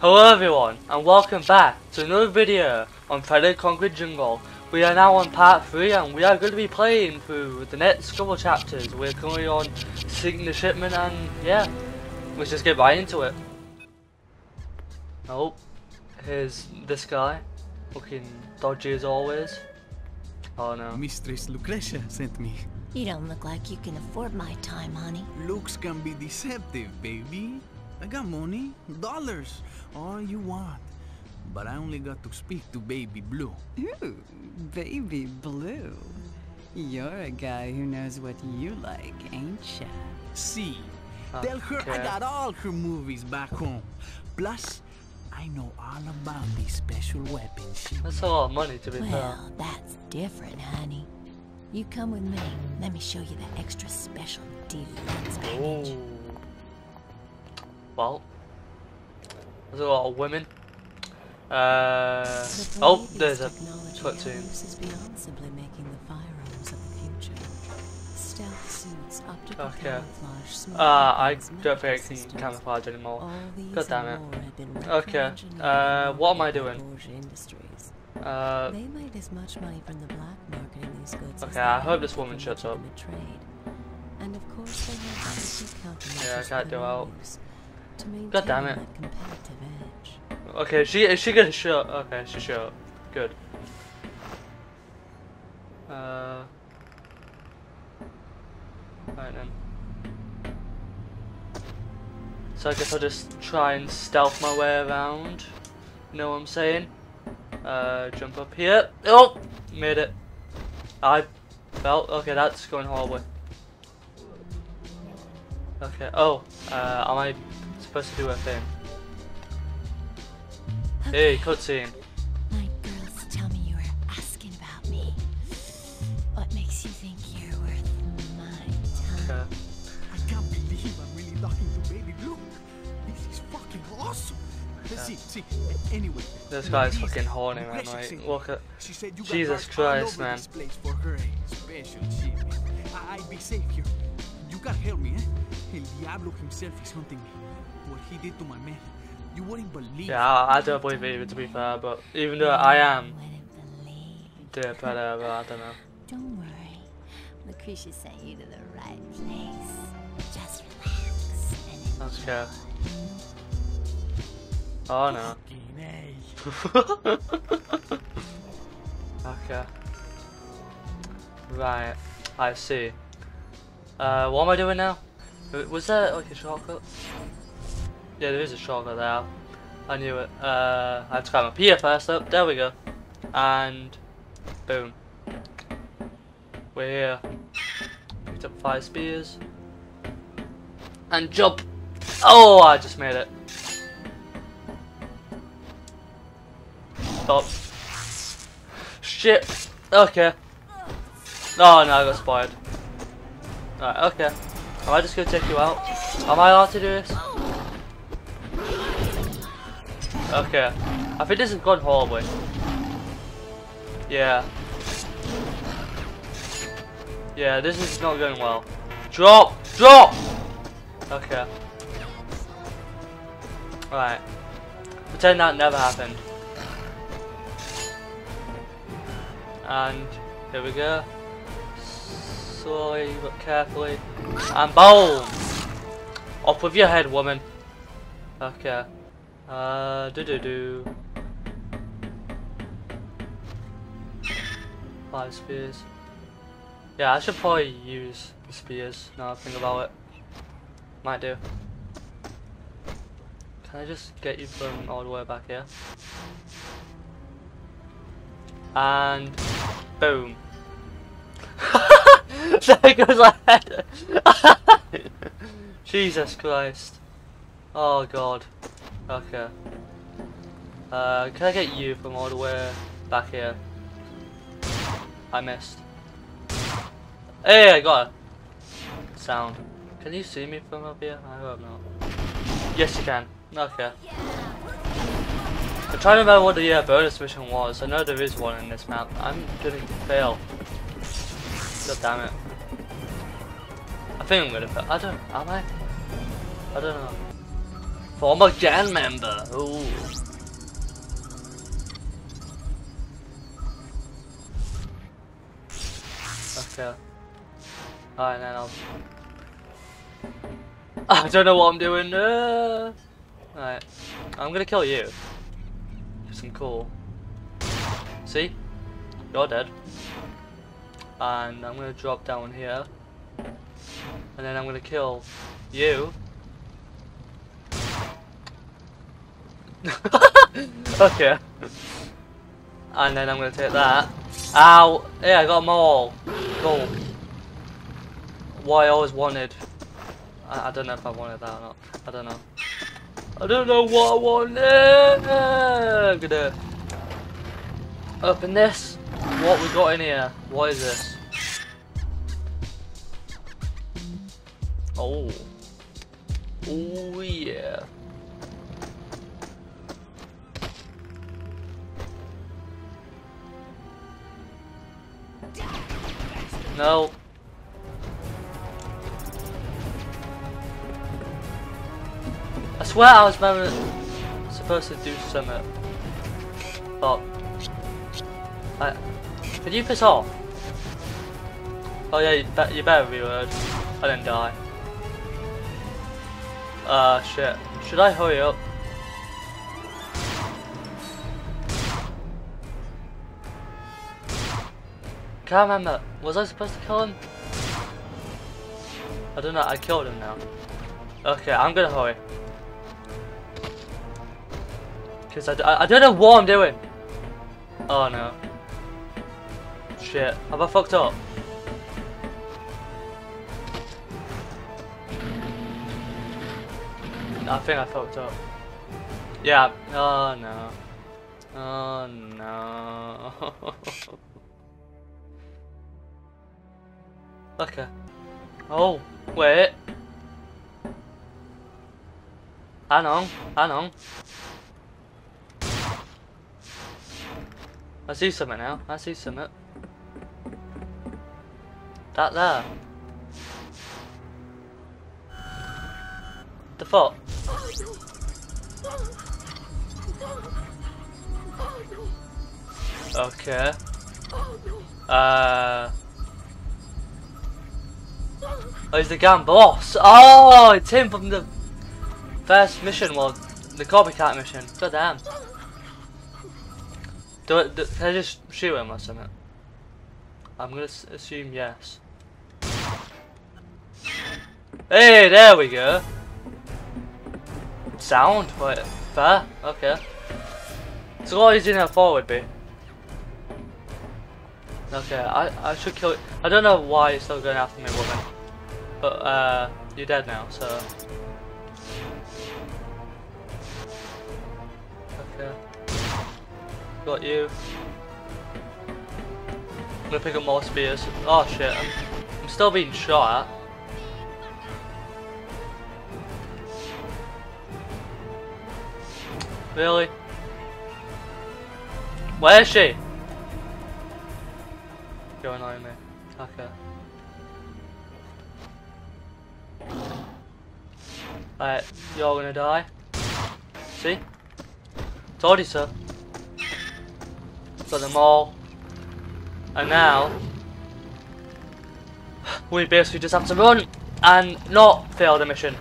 Hello everyone, and welcome back to another video on Predator: Concrete Jungle. We are now on part 3 and we are going to be playing through the next couple chapters. We're currently on seeking the shipment and yeah, let's just get right into it. Oh, here's this guy, looking dodgy as always. Oh no. Mistress Lucrecia sent me. You don't look like you can afford my time, honey. Looks can be deceptive, baby. I got money, dollars, all you want. But I only got to speak to Baby Blue. Ooh, Baby Blue. You're a guy who knows what you like, ain't ya? See, okay. Tell her I got all her movies back home. Plus, I know all about these special weapons. That's a lot of money to be fair. Well, that's different, honey. You come with me. Let me show you the extra special deluxe package. Ooh. Well, there's a lot of women. Oh, there's a platoon. Simply making the firearms of the future. Stealth suits, optical camouflage. I don't think I can camouflage anymore. God damn it. Okay. What am I doing? They made as much money from the black marketing these goods. Okay, I hope this woman shuts up. And of course they have yeah, I can't do out. God damn it. Okay, is she gonna show? Okay, she showed. Good. Right then. So I guess I'll just try and stealth my way around. You know what I'm saying? Jump up here. Oh! Made it. I felt. Okay, that's going hallway. Okay, oh. Am I supposed to do a thing? Okay. Hey, cutscene. My girls tell me you were asking about me. What makes you think you're worth my time? Okay. I can't believe I'm really talking to Baby Blue. This is fucking awesome. Yeah. See. Anyway, this guy's fucking horny, man. Like, look at Jesus Christ, man. I'd be safe here. You can't help me, eh? El Diablo himself is hunting me. What he did to my man, you wouldn't believe. Yeah, I don't believe it, to be fair. But even though I am, dear Predator, I don't know. Don't worry, Lucrecia sent you to the right place. Just relax and enjoy. Okay. Oh no. Okay. Right. I see. What am I doing now? Was there like a shortcut? Yeah, there is a shortcut there. I knew it. I have to climb up here first up. There we go. And boom. We're here. Picked up 5 spears. And jump! Oh, I just made it. Stop. Shit. Okay. Oh no, I got spied. Alright, okay. Am I just gonna take you out? Am I allowed to do this? Okay. I think this has gone horribly. Yeah. Yeah, this is not going well. Drop! Drop! Okay. Alright. Pretend that never happened. And here we go. Slowly but carefully. And boom! Off with your head, woman. Okay. Do. 5 spears. Yeah, I should probably use the spears now I think about it. Might do. Can I just get you from all the way back here? And boom. There goes my head. Jesus Christ. Oh god. Okay. Can I get you from all the way back here? I missed. Hey, I got a sound. Can you see me from up here? I hope not. Yes, you can. Okay. I'm trying to remember what the bonus mission was. I know there is one in this map. I'm gonna fail. God damn it. I think I'm gonna fail. I don't know. Former Jan member. Ooh. Okay. Alright, then I'll... I don't know what I'm doing. Alright. I'm gonna kill you. Because I'm cool. See? You're dead. And I'm gonna drop down here. And then I'm gonna kill you. Okay. And then I'm gonna take that. Ow! Yeah, I got them all. Cool. What I always wanted. I don't know if I wanted that or not. I don't know. I don't know what I wanted. I'm gonna open this. What we got in here? What is this? Oh. Oh yeah. No. I swear I was supposed to do something. But did you piss off? Oh yeah, you better be worried. I didn't die. Shit. Should I hurry up? Can't remember. Was I supposed to kill him? I don't know. I killed him now. Okay, I'm gonna hurry. Because I don't know what I'm doing. Oh no. Shit. Have I fucked up? I think I fucked up. Yeah. Oh no. Oh no. Okay. Oh, wait. Hang on, hang on. I see something now. I see something. That there. The fuck? Okay. Oh, he's the gang boss. Oh, it's him from the first mission, well, the copycat mission. God damn. Can I just shoot him or something? I'm gonna assume yes. Hey, there we go. Sound, but fair, okay. So what is in here forward be? Okay, I should kill you. I don't know why you're still going after me, woman. But, you're dead now, so... Okay. Got you. I'm gonna pick up more spears. Oh shit, I'm still being shot at. Really? Where is she? You're annoying me. Okay. Alright, you're gonna die. See? Told you so. Got them all. And now... we basically just have to run and not fail the mission.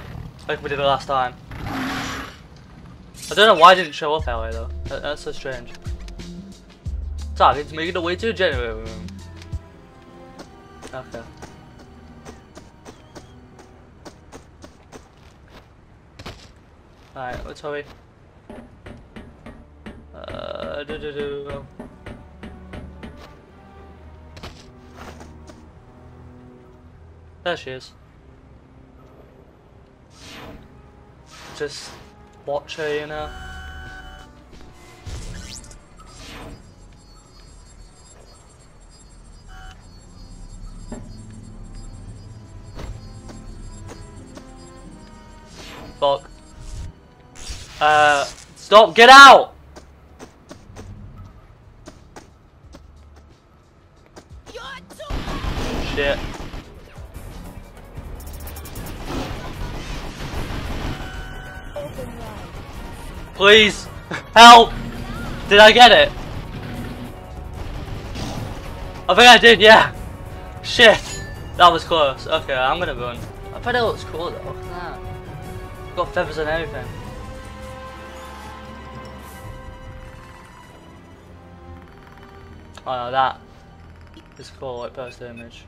Like we did the last time. I don't know why I didn't show up that way though. That's so strange. Target's making the way to the generator room. Okay. Alright, let's hurry. There she is. Just watch her, you know. Fuck. Stop, get out! Shit. Open Please! Help! Did I get it? I think I did, yeah! Shit! That was close. Okay, I'm gonna run. I bet it looks cool though. Look at that. Got feathers and everything. Oh no, that is cool, like burst image.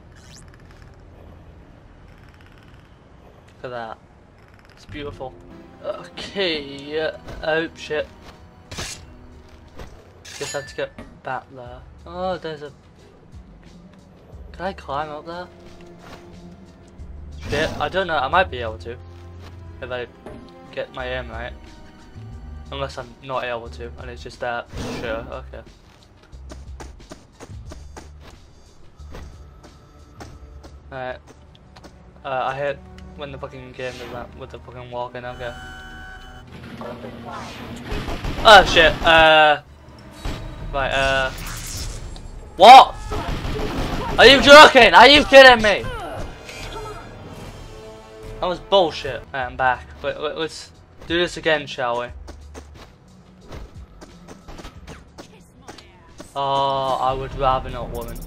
Look at that. It's beautiful. Okay, oh shit. Guess I have to get back there. Oh, there's a... Can I climb up there? Shit, I don't know, I might be able to. If I get my aim right. Unless I'm not able to, and it's just that. Sure, okay. Alright. I hit when the fucking game does that with the fucking walking, okay. Oh shit, right, what? Are you joking? Are you kidding me? That was bullshit. Right, I'm back. Let's do this again, shall we? Oh, I would rather not, woman.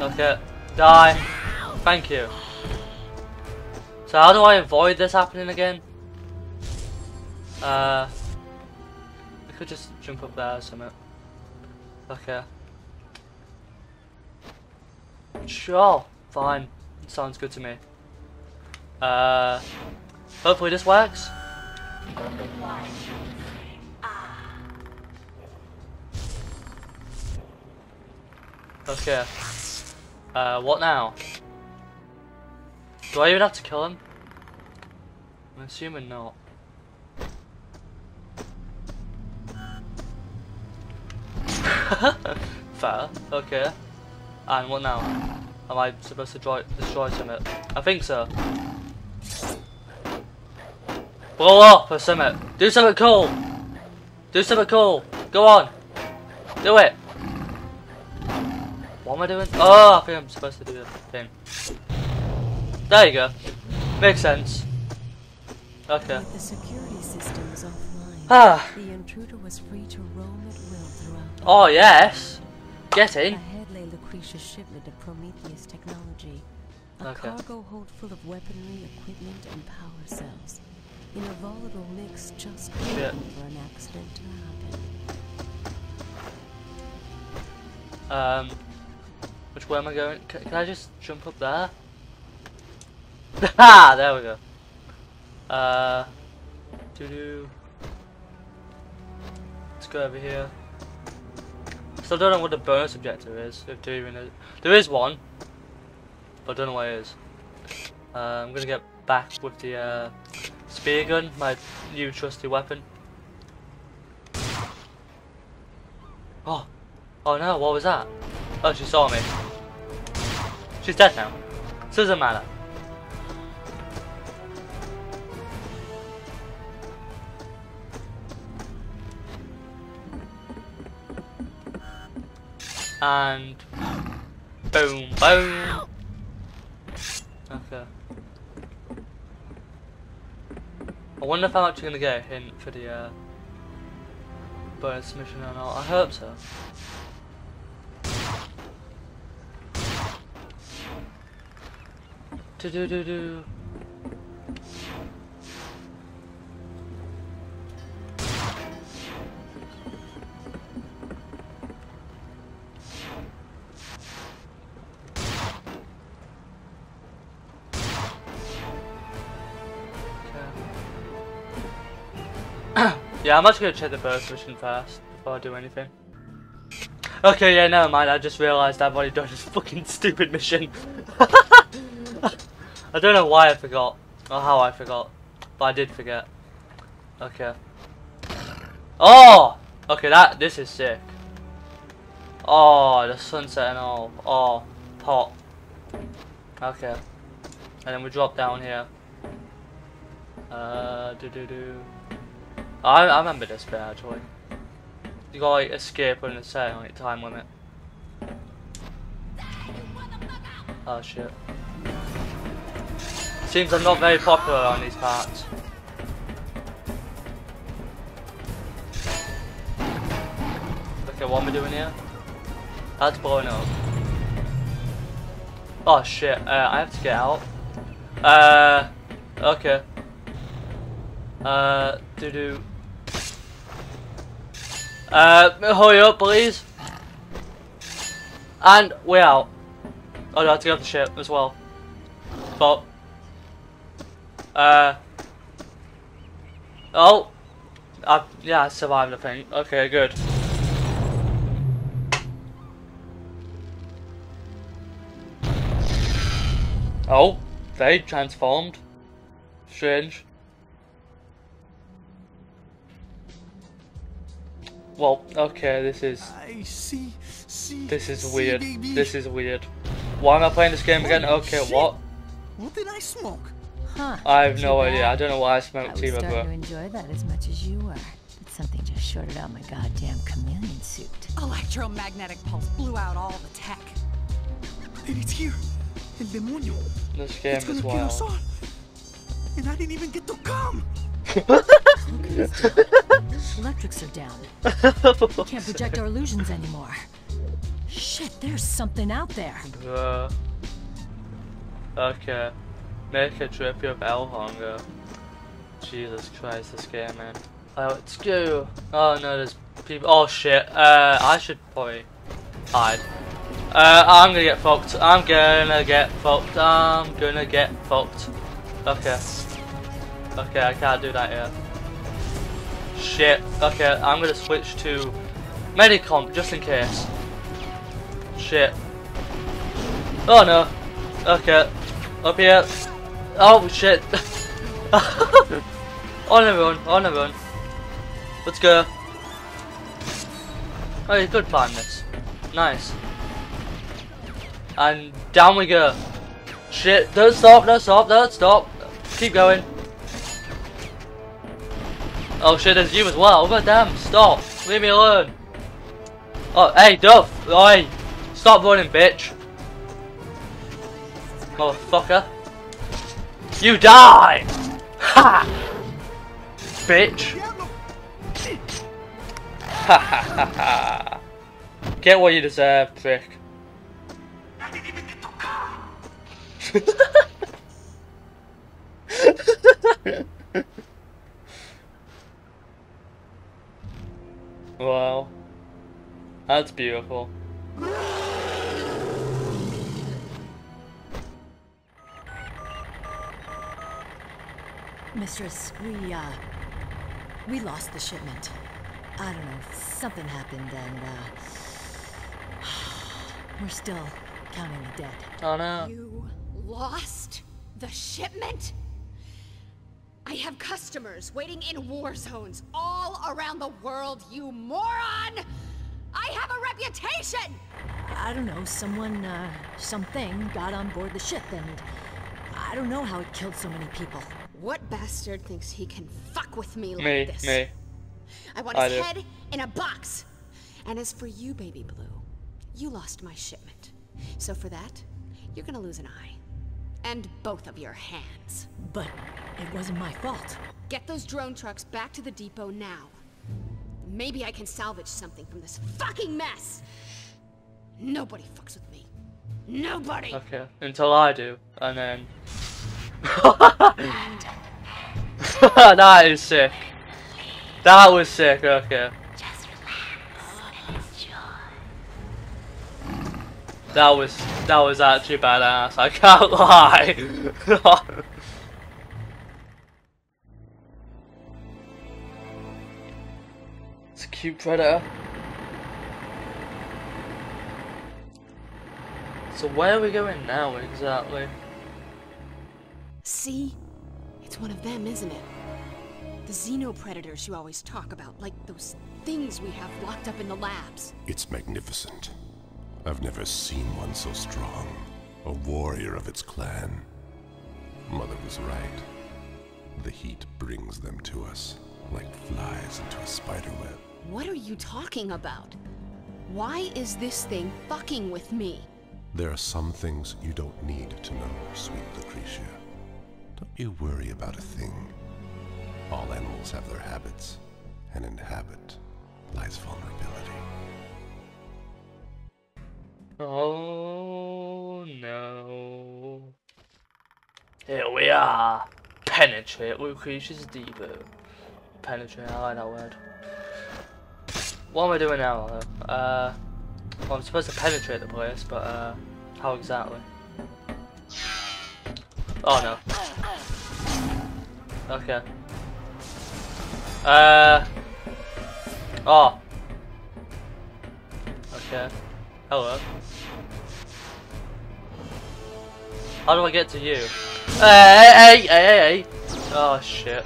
Okay, die. Thank you. So how do I avoid this happening again? I could just jump up there or something. Okay. Sure, fine. Sounds good to me. Hopefully this works. Okay. What now? Do I even have to kill him? I'm assuming not. Fair, okay. And what now? Am I supposed to destroy something? I think so. Blow up or something. Do something cool. Do something cool. Go on. Do it. What am I doing? Oh, I think I'm supposed to do the thing. There you go. Makes sense. Okay. With the security systems offline, the intruder was free to roam at will throughout the world. Oh yes. Get in. Ahead lay Lucrecia's shipment of Prometheus technology. A cargo hold full of weaponry, equipment, and power cells. In a volatile mix just waiting for an accident to happen. Which way am I going? Can I just jump up there? Ha! There we go. Let's go over here. Still don't know what the bonus objective is. If there even is. There is one, but I don't know what it is. I'm gonna get back with the spear gun, my new trusty weapon. Oh, oh no! What was that? Oh, she saw me. She's dead now. Doesn't matter. And boom, boom. Okay. I wonder if I'm actually gonna get a hint for the bonus mission or not. I hope so. Okay. Yeah, I'm actually gonna check the bonus mission first before I do anything. Okay, yeah, never mind. I just realised I've already done this fucking stupid mission. I don't know why I forgot, or how I forgot, but I did forget. Okay. Oh! Okay, this is sick. Oh, the sunset and all. Oh, pot. Okay. And then we drop down here. I remember this bit, actually. You gotta, like, escape and set on a time limit. Oh, shit. Seems I'm not very popular on these parts. Look at what we're doing here. That's blowing up. Oh shit, I have to get out. Okay. Hurry up, please. And we're out. Oh, no, I have to get off the ship as well. But. Oh. Yeah, I survived, I think. Okay, good. Oh, they transformed. Strange. Well, okay, this is. This is weird. This is weird. Why am I playing this game again? Okay, what? What did I smoke? Huh? I have no idea. I don't know why I smoked either. I was starting to enjoy that as much as you were, but something just shorted out my goddamn chameleon suit. Electromagnetic pulse blew out all the tech. And it's here. El demonio. This game is wild. It's gonna kill us all. And I didn't even get to come. Electrics are down. We can't project our illusions anymore. Shit, there's something out there. Okay. Make a trip of El Hongo. Jesus Christ, this game, man. Oh, let's go. Oh no, there's people. Oh shit. I should probably hide. I'm gonna get fucked. I'm gonna get fucked. I'm gonna get fucked. Okay. Okay, I can't do that yet. Shit. Okay, I'm gonna switch to Medicomp just in case. Shit. Oh no. Okay. Up here. Oh shit. On a run. On a run. Let's go. Oh, you could climb this. Nice. And down we go. Shit, don't stop, don't stop, don't stop. Keep going. Oh shit, there's you as well. God damn, stop. Leave me alone. Oh, hey, Duff. Oi. Stop running, bitch. Motherfucker. You die! Ha! Bitch. Ha ha ha ha. Get what you deserve, prick. Wow, that's beautiful. Mistress, we lost the shipment. I don't know, something happened, and we're still counting the dead. Oh no. You lost the shipment? I have customers waiting in war zones all around the world, you moron! I have a reputation! I don't know, someone, something got on board the ship, and I don't know how it killed so many people. What bastard thinks he can fuck with me like this? Me. I want his head in a box! And as for you, Baby Blue, you lost my shipment. So for that, you're gonna lose an eye. And both of your hands. But it wasn't my fault. Get those drone trucks back to the depot now. Maybe I can salvage something from this fucking mess. Nobody fucks with me. Nobody. Okay, until I do, and then. That is sick. That was sick. Okay. Just relax and enjoy. That was. That was actually badass, I can't lie. It's a cute predator. So where are we going now exactly? See? It's one of them, isn't it? The xenopredators you always talk about, like those things we have locked up in the labs. It's magnificent. I've never seen one so strong, a warrior of its clan. Mother was right. The heat brings them to us, like flies into a spider web. What are you talking about? Why is this thing fucking with me? There are some things you don't need to know, sweet Lucrecia. Don't you worry about a thing. All animals have their habits, and in habit lies vulnerability. Oh no. Here we are. Penetrate Lucrecia's Devo. Penetrate, I like that word. What am I doing now though? Well, I'm supposed to penetrate the place, but how exactly? Oh no. Okay. Oh. Okay. Hello. How do I get to you? Hey, hey, hey, hey, hey. Oh shit.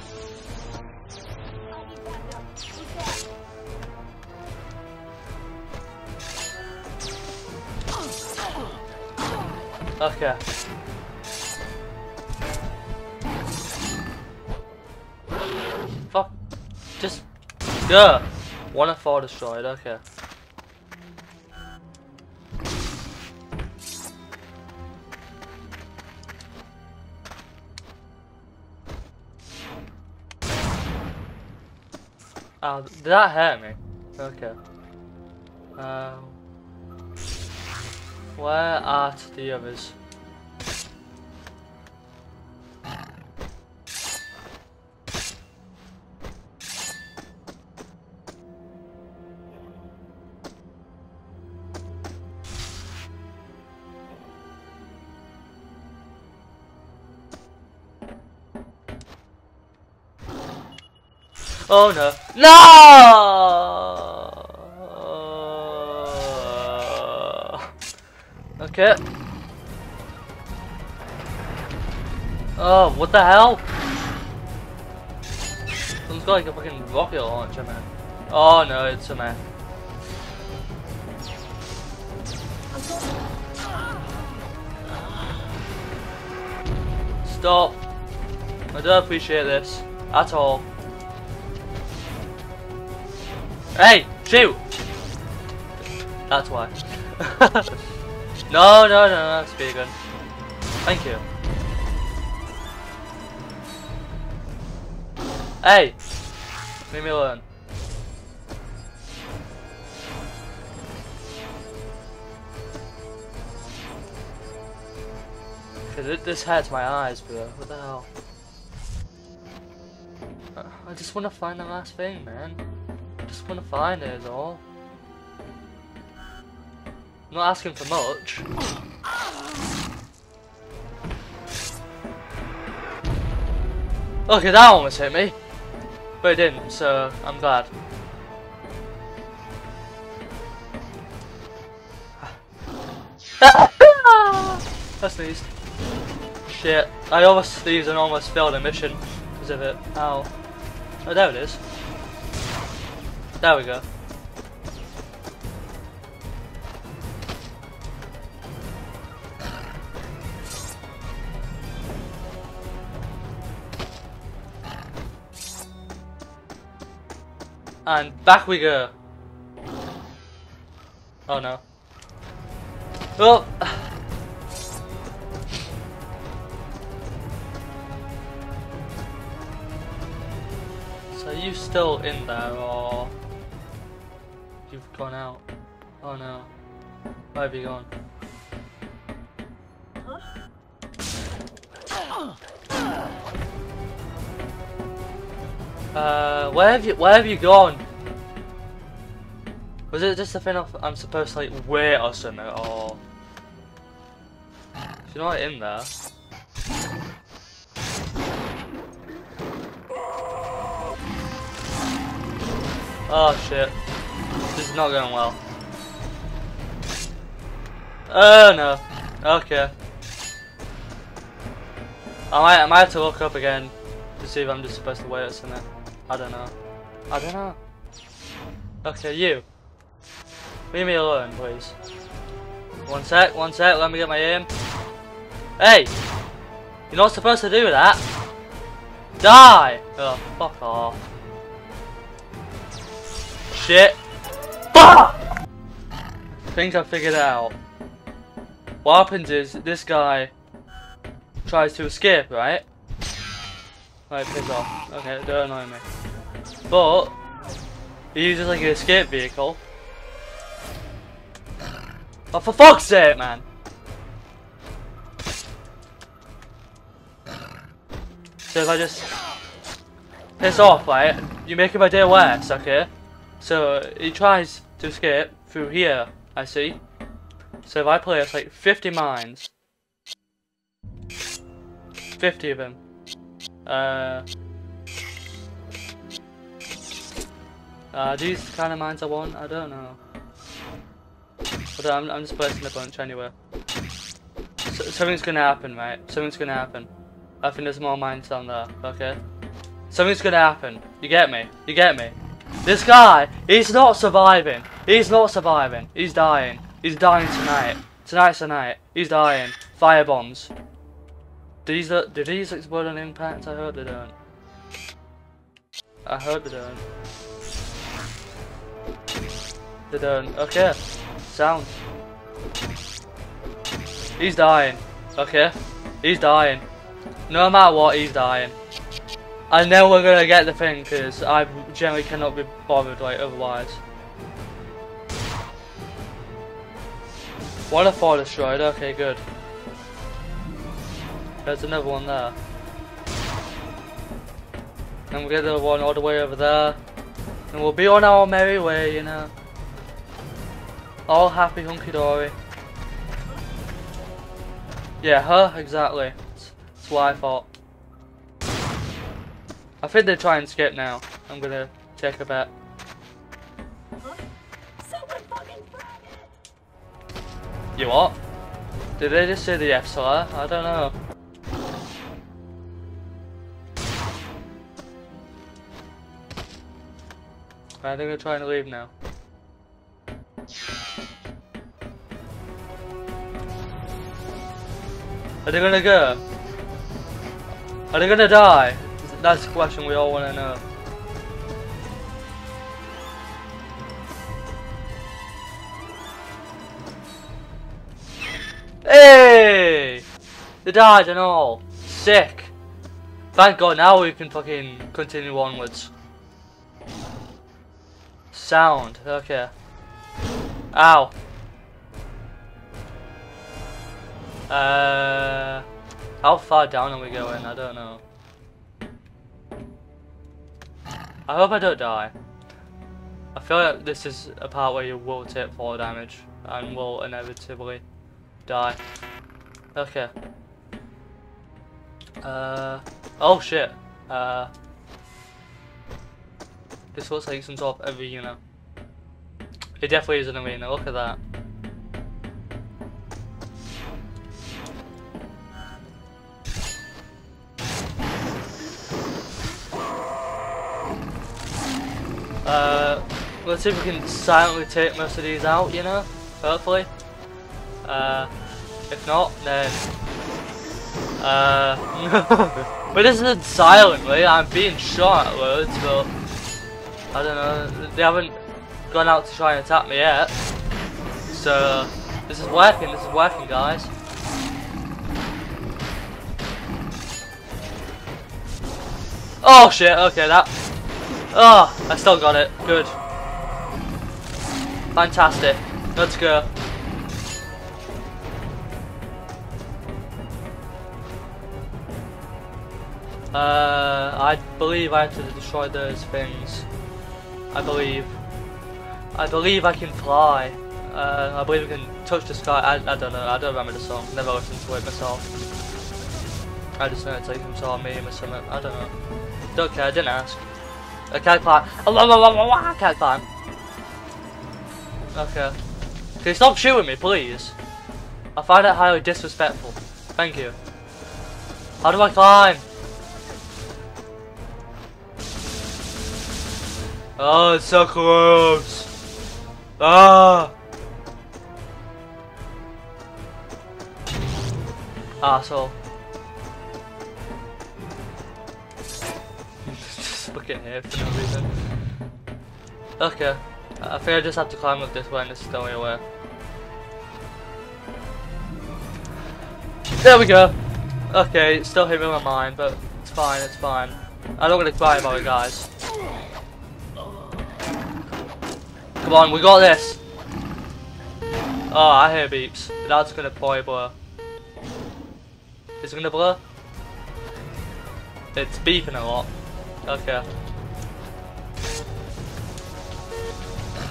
Okay. Fuck. Just go. 1 of 4 destroyed. Okay. Oh, did that hurt me? Okay. Where are the others? Oh no. No! Okay. Oh, what the hell? Someone's got like a fucking rocket launcher, man. Oh no, it's a man. Stop. I don't appreciate this at all. Hey, shoot! That's why. No, no, no, that's pretty good. Thank you. Hey! Leave me alone. Cause this hurts my eyes, bro. What the hell? I just wanna find the last thing, man. Just want to find it is all. I'm not asking for much. Okay, that almost hit me, but it didn't, so I'm glad. I sneezed. Shit, I almost sneezed and almost failed a mission because of it. Ow. Oh, there it is. There we go. And back we go. Oh no. Oh! So are you still in there or...? You've gone out. Oh no. Where have you gone? Where have you gone? Was it just a thing of I'm supposed to like wait or something or you're not in there. Oh shit. This is not going well. Oh no. Okay. I might have to look up again to see if I'm just supposed to wait or something. I don't know. I don't know. Okay, you. Leave me alone, please. 1 sec, 1 sec, let me get my aim. Hey! You're not supposed to do that! Die! Oh, fuck off. Shit! I think I figured it out. What happens is this guy tries to escape, right? Oh, piss off. Okay, don't annoy me. But it uses like an escape vehicle. Oh, for fuck's sake, man! So if I just piss off, right, you're making my day worse, okay? So he tries to escape through here, I see. So if I place like 50 mines, 50 of them, are these the kind of mines I want? I don't know. But I'm just placing a bunch anyway. So, something's gonna happen, right? Something's gonna happen. I think there's more mines down there, okay? Something's gonna happen. You get me? You get me? This guy, he's not surviving. He's not surviving. He's dying. He's dying tonight. Tonight's the night. He's dying. Firebombs. Do these explode on impact? I hope they don't. I hope they don't. They don't. Okay. Sound. He's dying. Okay. He's dying. No matter what, he's dying. I know we're gonna get the thing because I generally cannot be bothered like otherwise. What a fire destroyed, okay good. There's another one there. And we'll get the one all the way over there. And we'll be on our merry way, you know. All happy hunky-dory. Yeah, huh? Exactly. That's what I thought. I think they try and skip now. I'm gonna take a bet. You what? Did they just say the FSLR? I don't know. I think they're trying to leave now. Are they gonna go? Are they gonna die? That's the question we all wanna know. Hey! They died and all. Sick. Thank God now we can fucking continue onwards. Sound. Okay. Ow. How far down are we going? I don't know. I hope I don't die. I feel like this is a part where you will take 4 damage and will inevitably die. Okay. Oh shit. This looks like some sort of arena. It definitely is an arena, look at that. Let's see if we can silently take most of these out, you know, hopefully. If not, then... but this isn't silently, I'm being shot at loads, but... I don't know, they haven't gone out to try and attack me yet. So, this is working, guys. Oh shit, okay, that... Oh, I still got it. Good. Fantastic. Let's go. I believe I have to destroy those things. I believe. I believe I can fly. I believe I can touch the sky. I don't know. I don't remember the song. Never listened to it myself. I just know it's like some sort of meme or something. I don't know. Don't care. I didn't ask. I can't climb. I can't climb. Okay. Can you stop shooting me, please? I find that highly disrespectful. Thank you. How do I climb? Oh, it's so close. Ah. Asshole. Fucking here for no reason. Okay, I think I just have to climb up this way and this is the only way. There we go. Okay, it's still hitting my mind, but it's fine, it's fine. I'm not gonna cry about it, guys. Come on, we got this! Oh, I hear beeps. That's gonna probably blur. Is it gonna blur? It's beeping a lot. Okay.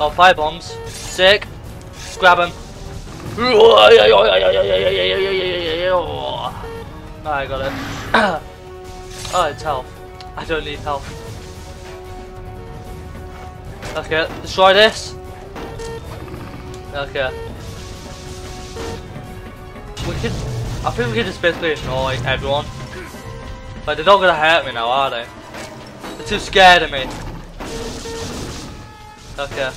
Oh, fire bombs. Sick. Grab him. Oh, I got it. Oh, it's health. I don't need health. Okay, destroy this. Okay. We could. I think we could just basically ignore like, everyone. Like, they're not gonna hurt me now, are they? They're too scared of me. Okay.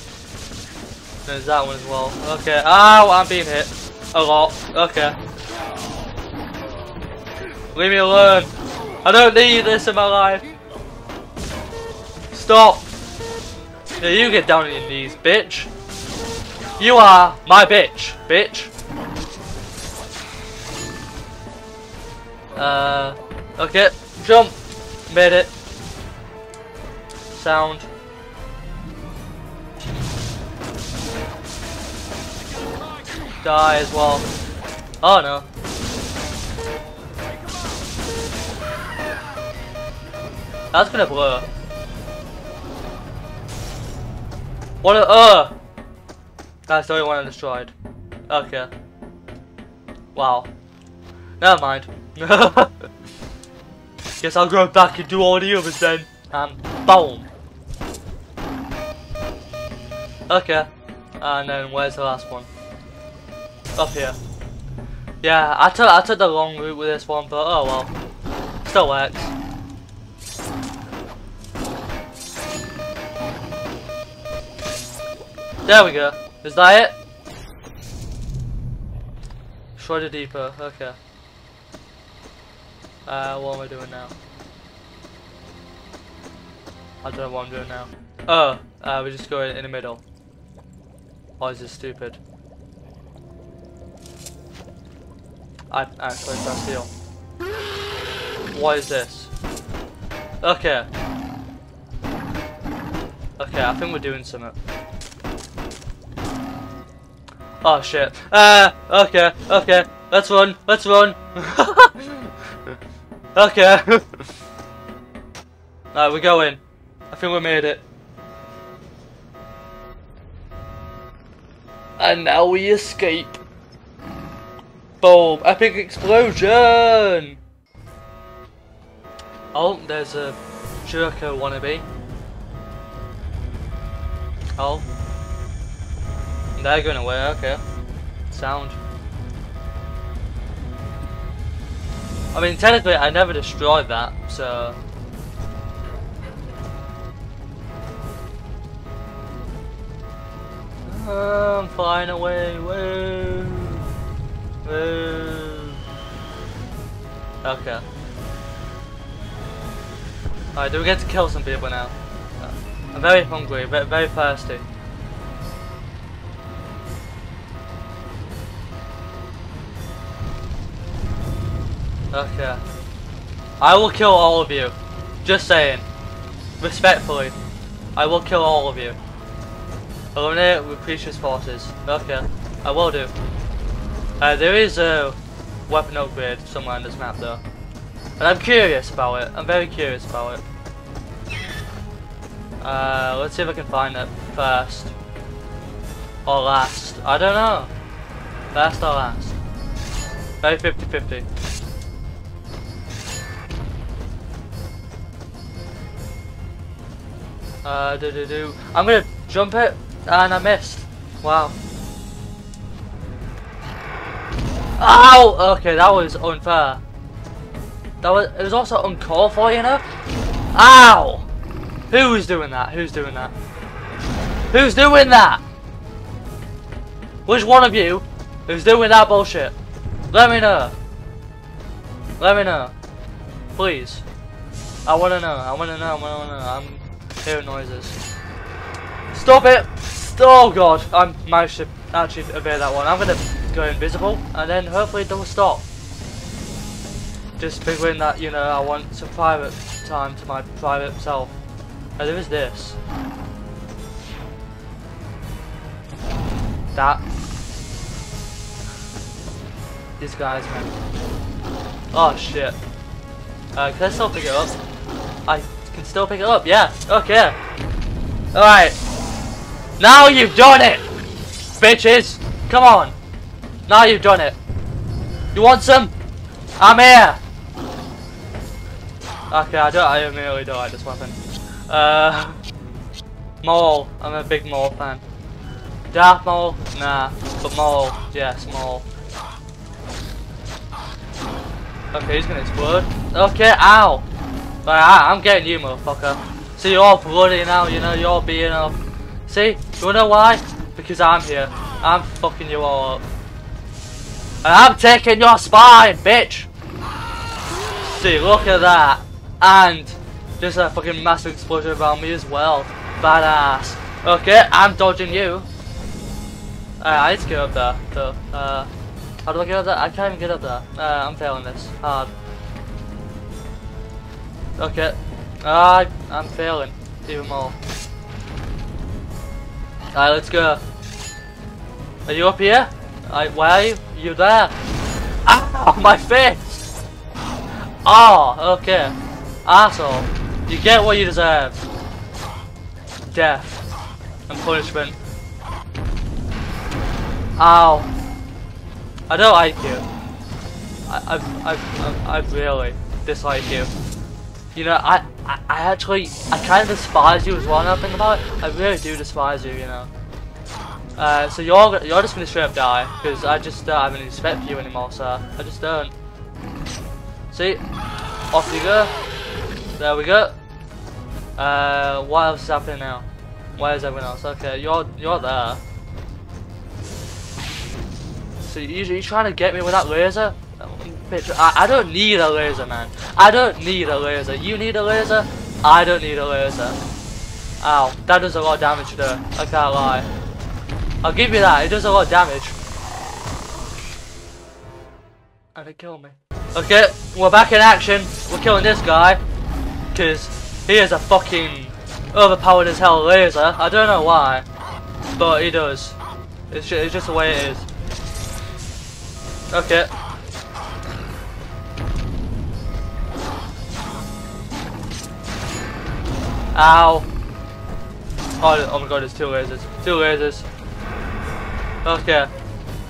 There's that one as well. Okay. Ow, I'm being hit. A lot. Okay. Leave me alone. I don't need this in my life. Stop. Yeah, you get down on your knees, bitch. You are my bitch, bitch. Okay. Jump. Made it. Sound. Die as well. Oh no. That's gonna blur. What a that's the only one I destroyed. Okay. Wow. Never mind. Guess I'll go back and do all the others then. And boom. Okay. And then where's the last one? Up here. Yeah, I took the long route with this one, but oh well. Still works. There we go. Is that it? Destroy the depot. Okay. What am I doing now? I don't know what I'm doing now. Oh, we just go in the middle. Oh, is this stupid? I actually can't steal. What is this? Okay. Okay, I think we're doing something. Oh shit. Okay, okay. Let's run, let's run. Okay. Alright, we're going. I think we made it. And now we escape. Boom! Epic explosion! Oh, there's a Jericho wannabe. Oh. They're going away, okay. Sound. I mean, technically, I never destroyed that, so. I'm flying away, woo! Okay. Alright, do we get to kill some people now? I'm very hungry, very thirsty. Okay. I will kill all of you. Just saying. Respectfully. I will kill all of you. Eliminate Lucrecia's forces. Okay. I will do. There is a weapon upgrade somewhere on this map though. And I'm curious about it. I'm very curious about it. Let's see if I can find it first. Or last. I don't know. First or last. Very 50-50. I'm gonna jump it and I missed. Wow. Ow! Okay, that was unfair. It was also uncalled for, you know? Ow! Who's doing that? Who's doing that? Who's doing that? Which one of you who's doing that bullshit? Let me know. Let me know. Please. I wanna know. I wanna know. I wanna know. I'm hearing noises. Stop it! Oh god, I managed to actually evade that one. I'm gonna go invisible and then hopefully it will stop. just figuring that, you know, I want some private time to my private self. Oh, there is this. That. These guys, man. Oh, shit. Can I still pick it up? I can still pick it up, yeah. Okay. Alright. Now you've done it! Bitches! Come on! Now you've done it. You want some? I'm here! Okay, I really don't like this weapon. Mole. I'm a big mole fan. Dark mole? Nah. But mole. Yes, mole. Okay, he's gonna explode. Okay, ow! Right, I'm getting you, motherfucker. See, you're all bloody now, you know, you're all being up. See? You wanna know why? Because I'm here. I'm fucking you all up. And I'm taking your spine, bitch! See, look at that. And just a fucking massive explosion around me as well. Badass. Okay, I'm dodging you. Alright, I need to get up there, though. How do I get up there? I can't even get up there. I'm failing this. Hard. Okay. I'm failing. Even more. Alright, let's go. Are you up here? Where are you? You there? Ow! My face! Oh, okay. Asshole. You get what you deserve. Death. And punishment. Ow. I don't like you. I really dislike you. You know, I actually, I kind of despise you as well. Now I think about it, I really do despise you. You know. So you're just gonna straight up die because I just don't have any respect for you anymore, sir. I just don't. See, off you go. There we go. What else is happening now? Where's everyone else? Okay, you're there. So you're trying to get me with that laser? Bitch, I don't need a laser, man. I don't need a laser. You need a laser? I don't need a laser. Ow, that does a lot of damage though. I can't lie. I'll give you that, it does a lot of damage. And it killed me. Okay, we're back in action. We're killing this guy. Because he is a fucking overpowered as hell laser. I don't know why. But he does. It's just the way it is. Okay. Ow. Oh my god, there's two lasers. Two lasers. Okay.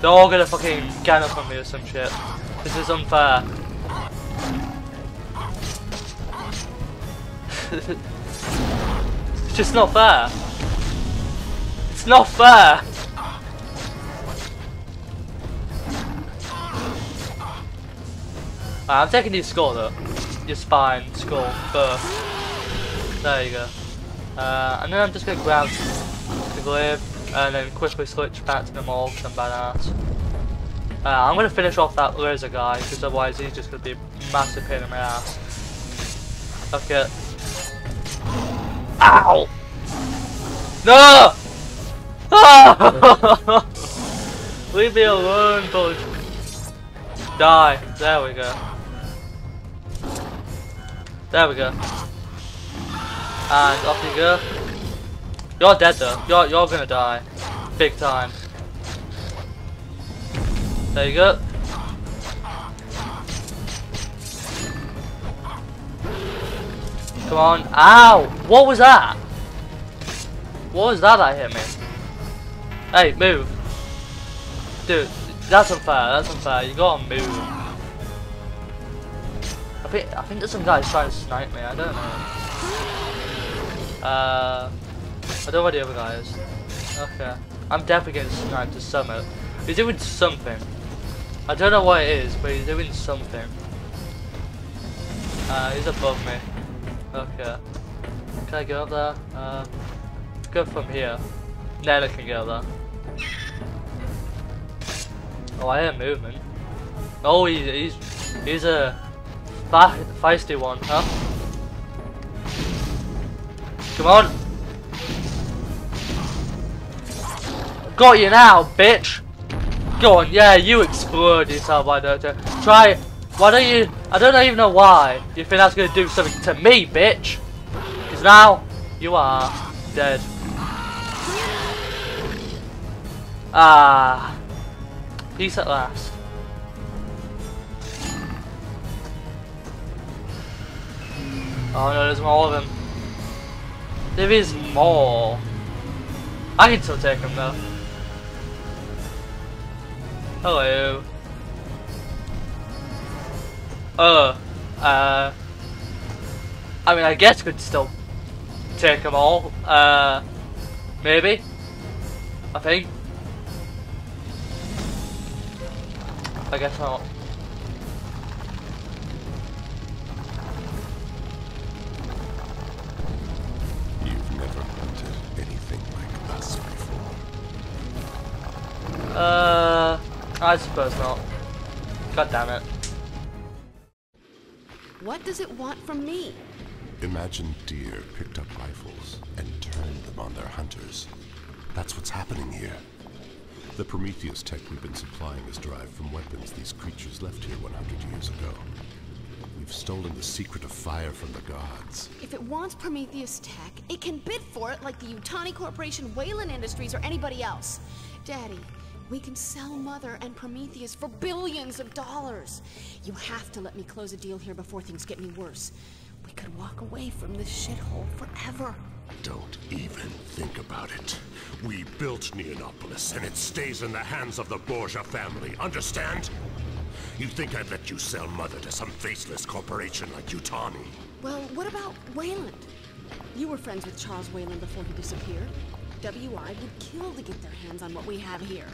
They're all gonna fucking gun up on me or some shit. This is unfair. It's just not fair. It's not fair! Right, I'm taking your skull though. Your spine, skull, birth. There you go. And then I'm just gonna grab the glaive and then quickly switch back to the mall because I'm badass. I'm gonna finish off that laser guy because otherwise he's just gonna be a massive pain in my ass. Okay. Ow! No! Ah! Leave me alone, buddy. Die. There we go. There we go. And off you go. You're dead though. You're gonna die. Big time. There you go. Come on. Ow! What was that? What was that hit me? Hey, move. Dude, that's unfair. That's unfair. You gotta move. I think there's some guys trying to snipe me. I don't know. I don't know where the other guy is. Okay. I'm definitely getting sniped to summit. He's doing something. I don't know what it is, but he's doing something. He's above me. Okay. Can I go up there? Go from here. Then I can go up there. Oh, I hear movement. Oh, he's a feisty one, huh? Come on! Got you now, bitch! Go on, yeah, you explode yourself, why don't you? Try, why don't you I don't even know why you think that's going to do something to me, bitch. Because now you are dead. Ah. Peace at last. Oh no, there's more of them. There is more. I can still take them though. Hello. I mean, I guess we could still take them all. Maybe. I think. I guess not. You've never hunted anything like us before. I suppose not. God damn it. What does it want from me? Imagine deer picked up rifles and turned them on their hunters. That's what's happening here. The Prometheus tech we've been supplying is derived from weapons these creatures left here 100 years ago. We've stolen the secret of fire from the gods. If it wants Prometheus tech, it can bid for it like the Yutani Corporation, Weyland Industries, or anybody else. Daddy, we can sell Mother and Prometheus for billions of dollars. You have to let me close a deal here before things get me worse. We could walk away from this shithole forever. Don't even think about it. We built Neonopolis, and it stays in the hands of the Borgia family, understand? You think I'd let you sell Mother to some faceless corporation like Yutani? Well, what about Weyland? You were friends with Charles Weyland before he disappeared. WI would kill to get their hands on what we have here.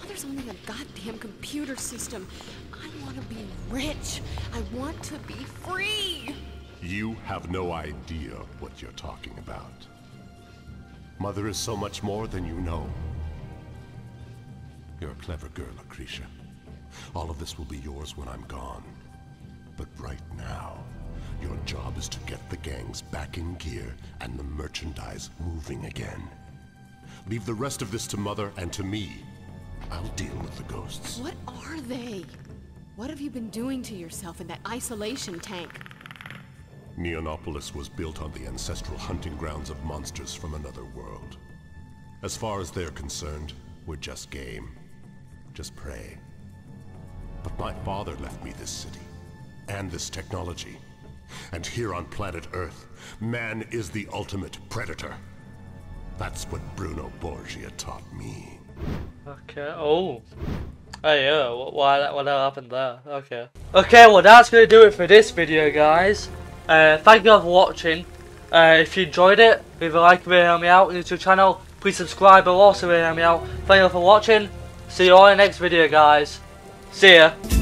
Mother's only a goddamn computer system. I want to be rich. I want to be free. You have no idea what you're talking about. Mother is so much more than you know. You're a clever girl, Lucrecia. All of this will be yours when I'm gone. But right now, your job is to get the gangs back in gear and the merchandise moving again. Leave the rest of this to Mother and to me. I'll deal with the ghosts. What are they? What have you been doing to yourself in that isolation tank? Neonopolis was built on the ancestral hunting grounds of monsters from another world. As far as they're concerned, we're just game, just prey. But my father left me this city, and this technology. And here on planet Earth, man is the ultimate predator. That's what Bruno Borgia taught me. Okay, oh. Oh yeah, what happened there? Okay. Okay, well that's gonna do it for this video, guys. Thank you all for watching. If you enjoyed it, leave a like, really help me out on the YouTube channel. Please subscribe, but also really help me out. Thank you all for watching. See you all in the next video, guys. See ya.